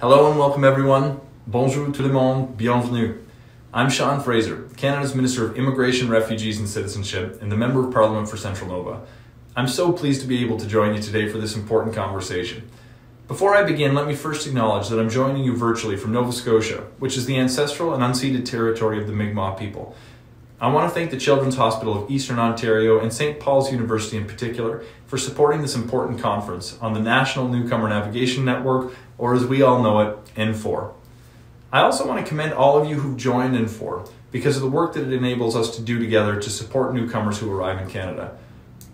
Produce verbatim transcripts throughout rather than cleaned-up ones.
Hello and welcome everyone. Bonjour tout le monde, bienvenue. I'm Sean Fraser, Canada's Minister of Immigration, Refugees and Citizenship and the Member of Parliament for Central Nova. I'm so pleased to be able to join you today for this important conversation. Before I begin, let me first acknowledge that I'm joining you virtually from Nova Scotia, which is the ancestral and unceded territory of the Mi'kmaq people. I want to thank the Children's Hospital of Eastern Ontario and Saint Paul's University in particular for supporting this important conference on the National Newcomer Navigation Network, or as we all know it, N four. I also want to commend all of you who've joined N four because of the work that it enables us to do together to support newcomers who arrive in Canada.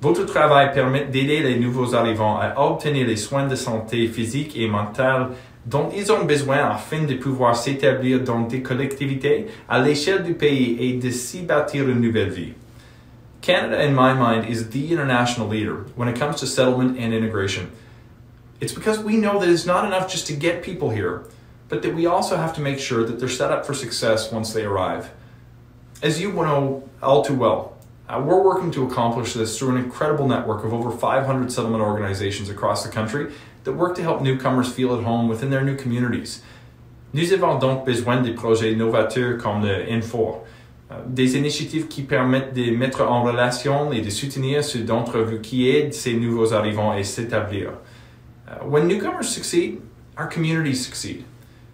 Votre travail permet d'aider les nouveaux arrivants à obtenir les soins de santé physique et mentale dont ils ont besoin afin de pouvoir s'établir dans des collectivités à l'échelle du pays et de s'y bâtir une nouvelle vie. Canada, in my mind, is the international leader when it comes to settlement and integration. It's because we know that it's not enough just to get people here, but that we also have to make sure that they're set up for success once they arrive. As you know all too well, Uh, we're working to accomplish this through an incredible network of over five hundred settlement organizations across the country that work to help newcomers feel at home within their new communities. Nous avons donc besoin de projets novateurs comme le N four, uh, des initiatives qui permettent de mettre en relation et de soutenir ceux d'entre vous qui aident ces nouveaux arrivants à s'établir. Uh, when newcomers succeed, our communities succeed.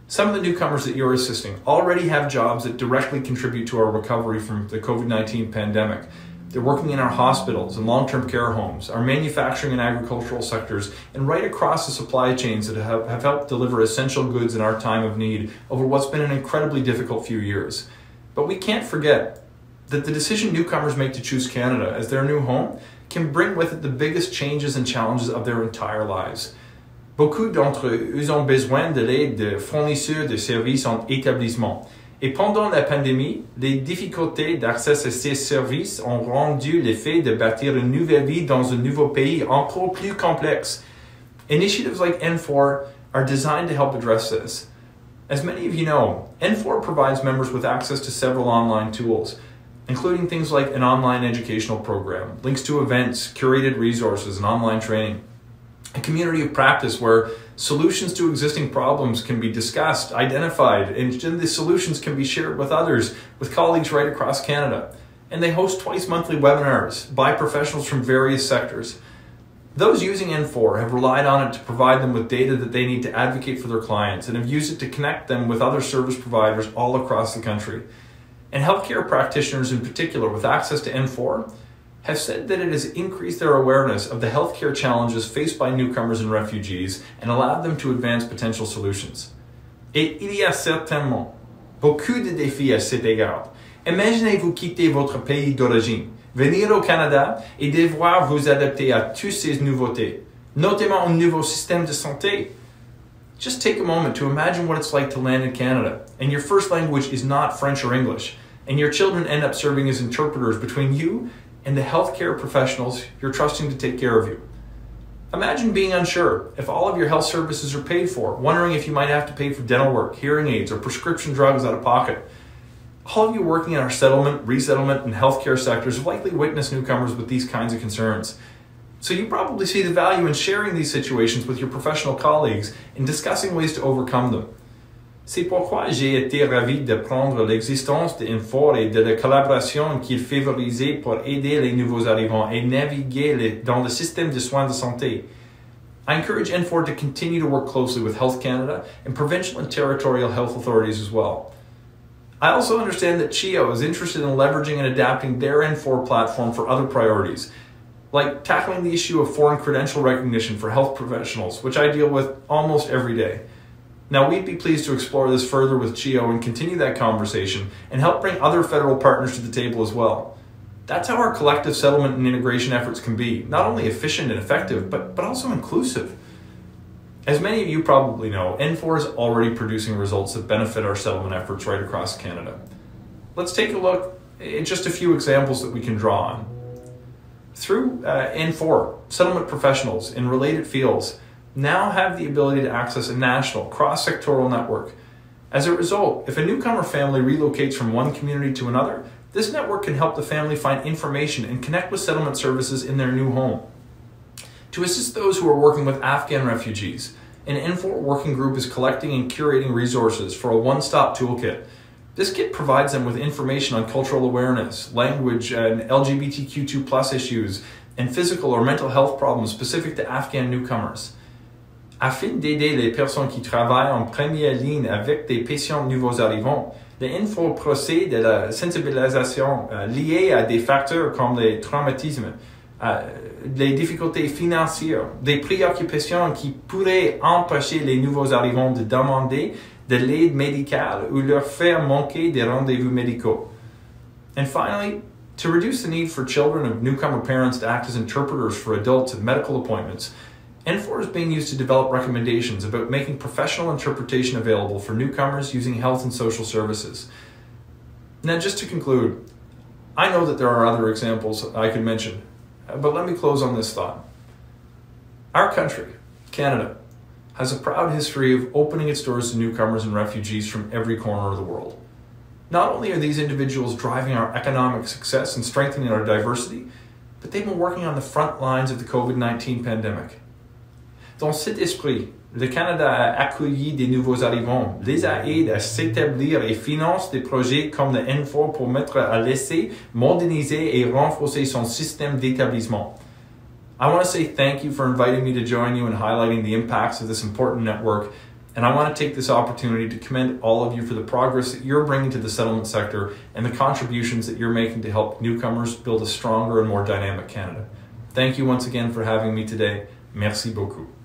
Some of the newcomers that you're assisting already have jobs that directly contribute to our recovery from the COVID nineteen pandemic. They're working in our hospitals and long-term care homes, our manufacturing and agricultural sectors, and right across the supply chains that have, have helped deliver essential goods in our time of need over what's been an incredibly difficult few years. But we can't forget that the decision newcomers make to choose Canada as their new home can bring with it the biggest changes and challenges of their entire lives. Beaucoup d'entre eux ont besoin de l'aide de fournisseurs de services en établissement. Et pendant la pandémie, les difficultés d'accès à ces services ont rendu l'effet de bâtir une nouvelle vie dans un nouveau pays encore plus complexe. Initiatives like N four are designed to help address this. As many of you know, N four provides members with access to several online tools, including things like an online educational program, links to events, curated resources, and online training. A community of practice where solutions to existing problems can be discussed, identified, and the solutions can be shared with others, with colleagues right across Canada. And they host twice monthly webinars by professionals from various sectors. Those using N four have relied on it to provide them with data that they need to advocate for their clients and have used it to connect them with other service providers all across the country. And healthcare practitioners in particular with access to N four have said that it has increased their awareness of the healthcare challenges faced by newcomers and refugees and allowed them to advance potential solutions. Et il y a certainement beaucoup de défis à cet égard. Imaginez-vous quitter votre pays d'origine, venir au Canada et devoir vous adapter à toutes ces nouveautés, notamment au nouveau système de santé. Just take a moment to imagine what it's like to land in Canada, and your first language is not French or English, and your children end up serving as interpreters between you and the healthcare professionals you're trusting to take care of you. Imagine being unsure if all of your health services are paid for, wondering if you might have to pay for dental work, hearing aids, or prescription drugs out of pocket. All of you working in our settlement, resettlement, and healthcare sectors have likely witnessed newcomers with these kinds of concerns. So you probably see the value in sharing these situations with your professional colleagues and discussing ways to overcome them. C'est pourquoi j'ai été ravi d'apprendre l'existence de N four et de la collaboration qu'il favorisait pour aider les nouveaux arrivants et naviguer les, dans le système de soins de santé. I encourage N four to continue to work closely with Health Canada and provincial and territorial health authorities as well. I also understand that C H I O is interested in leveraging and adapting their N four platform for other priorities, like tackling the issue of foreign credential recognition for health professionals, which I deal with almost every day. Now, we'd be pleased to explore this further with C H I O and continue that conversation and help bring other federal partners to the table as well. That's how our collective settlement and integration efforts can be, not only efficient and effective, but, but also inclusive. As many of you probably know, N four is already producing results that benefit our settlement efforts right across Canada. Let's take a look at just a few examples that we can draw on. Through uh, N four, settlement professionals in related fields now have the ability to access a national, cross-sectoral network. As a result, if a newcomer family relocates from one community to another, this network can help the family find information and connect with settlement services in their new home. To assist those who are working with Afghan refugees, an N four working group is collecting and curating resources for a one-stop toolkit. This kit provides them with information on cultural awareness, language and L G B T Q two plus issues, and physical or mental health problems specific to Afghan newcomers. Afin d'aider les personnes qui travaillent en première ligne avec des patients nouveaux arrivants, le N four procède à la sensibilisation euh, liée à des facteurs comme les traumatismes, euh, les difficultés financières, des préoccupations qui pourraient empêcher les nouveaux arrivants de demander de l'aide médicale ou leur faire manquer des rendez-vous médicaux. And finally, to reduce the need for children of newcomer parents to act as interpreters for adults at medical appointments, N four is being used to develop recommendations about making professional interpretation available for newcomers using health and social services. Now, just to conclude, I know that there are other examples I could mention, but let me close on this thought. Our country, Canada, has a proud history of opening its doors to newcomers and refugees from every corner of the world. Not only are these individuals driving our economic success and strengthening our diversity, but they've been working on the front lines of the COVID nineteen pandemic. Dans cet esprit, le Canada a accueilli des nouveaux arrivants, les aide à s'établir et finance des projets comme le N four pour mettre à l'essai, moderniser et renforcer son système d'établissement. I want to say thank you for inviting me to join you in highlighting the impacts of this important network, and I want to take this opportunity to commend all of you for the progress that you're bringing to the settlement sector and the contributions that you're making to help newcomers build a stronger and more dynamic Canada. Thank you once again for having me today. Merci beaucoup.